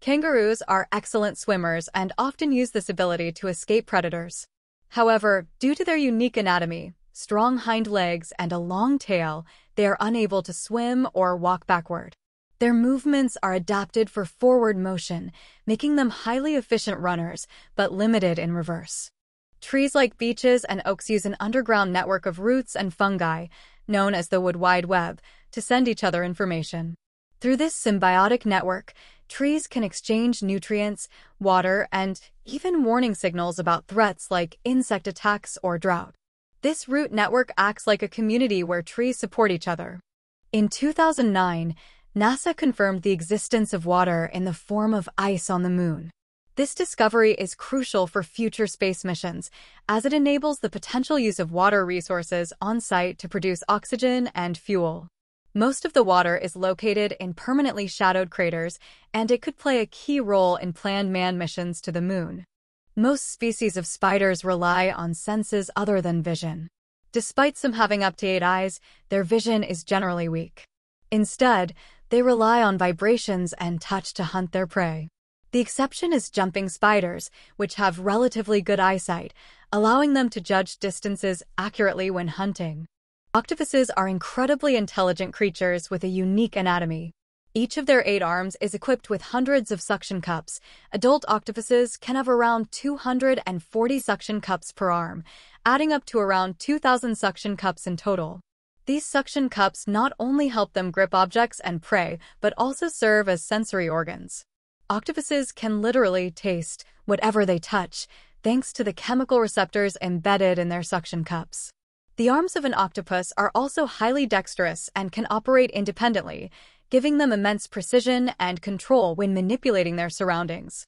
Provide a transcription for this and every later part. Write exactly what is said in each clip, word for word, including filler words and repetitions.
Kangaroos are excellent swimmers and often use this ability to escape predators. However, due to their unique anatomy, strong hind legs, and a long tail, they are unable to swim or walk backward. Their movements are adapted for forward motion, making them highly efficient runners, but limited in reverse. Trees like beeches and oaks use an underground network of roots and fungi, known as the Wood Wide Web, to send each other information. Through this symbiotic network, trees can exchange nutrients, water, and even warning signals about threats like insect attacks or drought. This root network acts like a community where trees support each other. In two thousand nine, NASA confirmed the existence of water in the form of ice on the moon. This discovery is crucial for future space missions, as it enables the potential use of water resources on site to produce oxygen and fuel. Most of the water is located in permanently shadowed craters, and it could play a key role in planned manned missions to the moon. Most species of spiders rely on senses other than vision. Despite some having up to eight eyes, their vision is generally weak. Instead, they rely on vibrations and touch to hunt their prey. The exception is jumping spiders, which have relatively good eyesight, allowing them to judge distances accurately when hunting. Octopuses are incredibly intelligent creatures with a unique anatomy. Each of their eight arms is equipped with hundreds of suction cups. Adult octopuses can have around two hundred forty suction cups per arm, adding up to around two thousand suction cups in total. These suction cups not only help them grip objects and prey, but also serve as sensory organs. Octopuses can literally taste whatever they touch, thanks to the chemical receptors embedded in their suction cups. The arms of an octopus are also highly dexterous and can operate independently, giving them immense precision and control when manipulating their surroundings.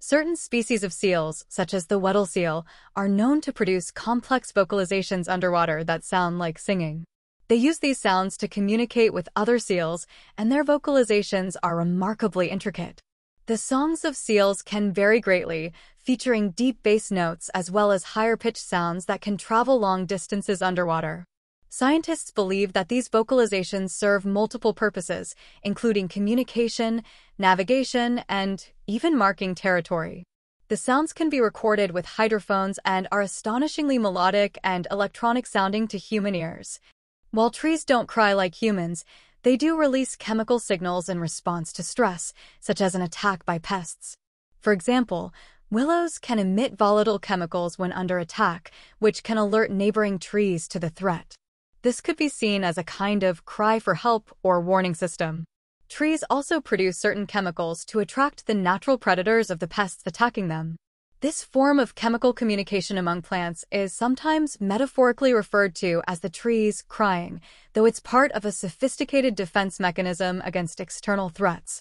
Certain species of seals, such as the Weddell seal, are known to produce complex vocalizations underwater that sound like singing. They use these sounds to communicate with other seals, and their vocalizations are remarkably intricate. The songs of seals can vary greatly, featuring deep bass notes as well as higher-pitched sounds that can travel long distances underwater. Scientists believe that these vocalizations serve multiple purposes, including communication, navigation, and even marking territory. The sounds can be recorded with hydrophones and are astonishingly melodic and electronic sounding to human ears. While trees don't cry like humans, they do release chemical signals in response to stress, such as an attack by pests. For example, willows can emit volatile chemicals when under attack, which can alert neighboring trees to the threat. This could be seen as a kind of cry for help or warning system. Trees also produce certain chemicals to attract the natural predators of the pests attacking them. This form of chemical communication among plants is sometimes metaphorically referred to as the trees crying, though it's part of a sophisticated defense mechanism against external threats.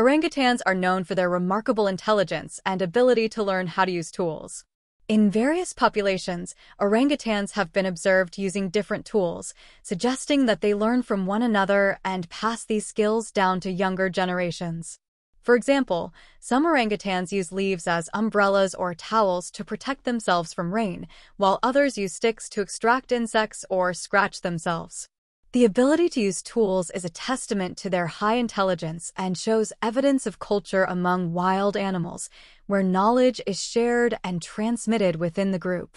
Orangutans are known for their remarkable intelligence and ability to learn how to use tools. In various populations, orangutans have been observed using different tools, suggesting that they learn from one another and pass these skills down to younger generations. For example, some orangutans use leaves as umbrellas or towels to protect themselves from rain, while others use sticks to extract insects or scratch themselves. The ability to use tools is a testament to their high intelligence and shows evidence of culture among wild animals, where knowledge is shared and transmitted within the group.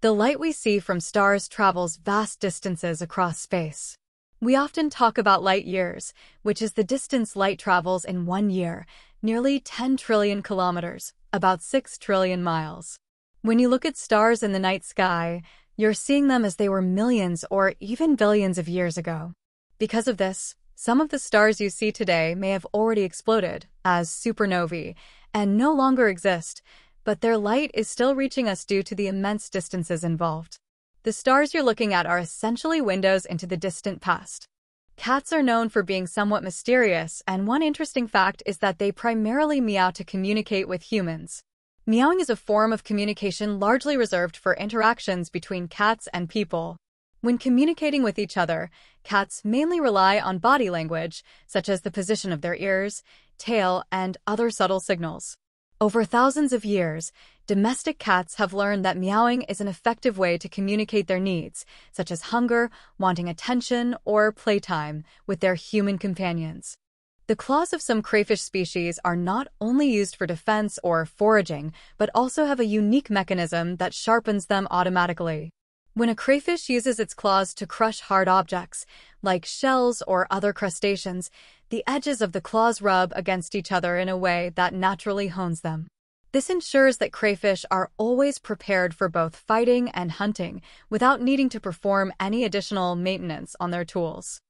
The light we see from stars travels vast distances across space. We often talk about light years, which is the distance light travels in one year, nearly ten trillion kilometers, about six trillion miles. When you look at stars in the night sky, you're seeing them as they were millions or even billions of years ago. Because of this, some of the stars you see today may have already exploded as supernovae and no longer exist, but their light is still reaching us due to the immense distances involved. The stars you're looking at are essentially windows into the distant past. Cats are known for being somewhat mysterious, and one interesting fact is that they primarily meow to communicate with humans. Meowing is a form of communication largely reserved for interactions between cats and people. When communicating with each other, cats mainly rely on body language, such as the position of their ears, tail, and other subtle signals. Over thousands of years, domestic cats have learned that meowing is an effective way to communicate their needs, such as hunger, wanting attention, or playtime, with their human companions. The claws of some crayfish species are not only used for defense or foraging, but also have a unique mechanism that sharpens them automatically. When a crayfish uses its claws to crush hard objects, like shells or other crustaceans, the edges of the claws rub against each other in a way that naturally hones them. This ensures that crayfish are always prepared for both fighting and hunting without needing to perform any additional maintenance on their tools.